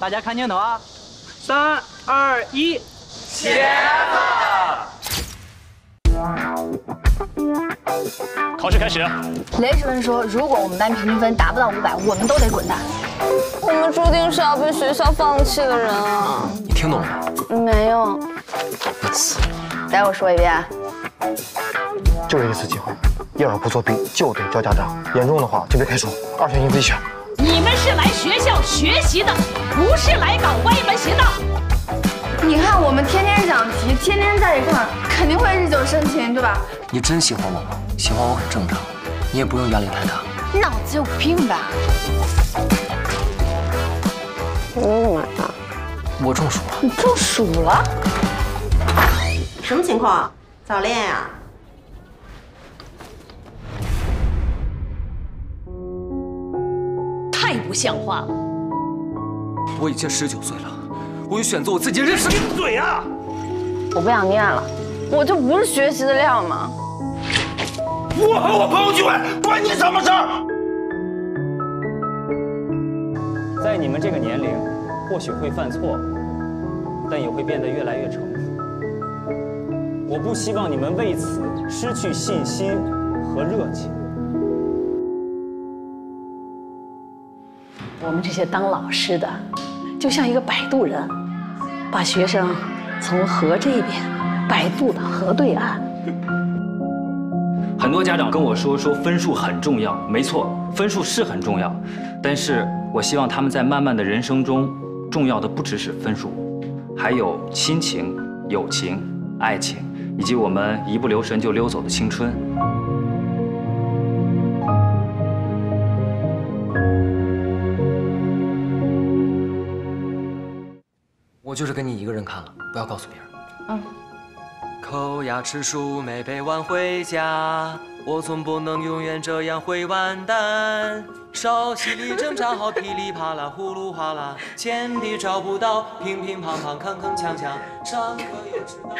大家看镜头啊，3、2、1，茄子！考试开始。雷主任说，如果我们班平均分达不到500，我们都得滚蛋。我们注定是要被学校放弃的人啊！你听懂了？没有。不次。待会说一遍。 就这一次机会，要是不作弊就得交家长，严重的话就被开除。2选1自己选。你们是来学校学习的，不是来搞歪门邪道。你看我们天天讲题，天天在一块儿，肯定会日久生情，对吧？你真喜欢我吗？喜欢我很正常，你也不用压力太大。脑子有病吧？你怎么了？我中暑了。你中暑了？什么情况？ 早恋呀！太不像话了！我已经19岁了，我有选择我自己人生。闭嘴啊！我不想念了，我就不是学习的料嘛。我和我朋友聚会，关你什么事儿？在你们这个年龄，或许会犯错，但也会变得越来越成熟。 我不希望你们为此失去信心和热情。我们这些当老师的，就像一个摆渡人，把学生从河这边摆渡到河对岸。很多家长跟我说分数很重要，没错，分数是很重要，但是我希望他们在漫漫的人生中，重要的不只是分数，还有亲情、友情、爱情。 以及我们一不留神就溜走的青春。我就是跟你一个人看了，不要告诉别人。嗯。抠牙吃书没背完回家，我总不能永远这样会完蛋。稍息里挣扎好，噼里啪啦呼噜哗啦，钱币找不到，乒乒乓乓铿铿锵锵，上课也迟到。